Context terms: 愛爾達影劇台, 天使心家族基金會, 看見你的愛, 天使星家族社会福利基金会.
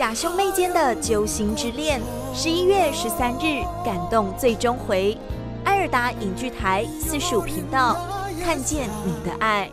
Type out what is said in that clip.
假兄妹间的揪心之恋，11月13日感动最终回，爱尔达影剧台45频道，看见你的爱。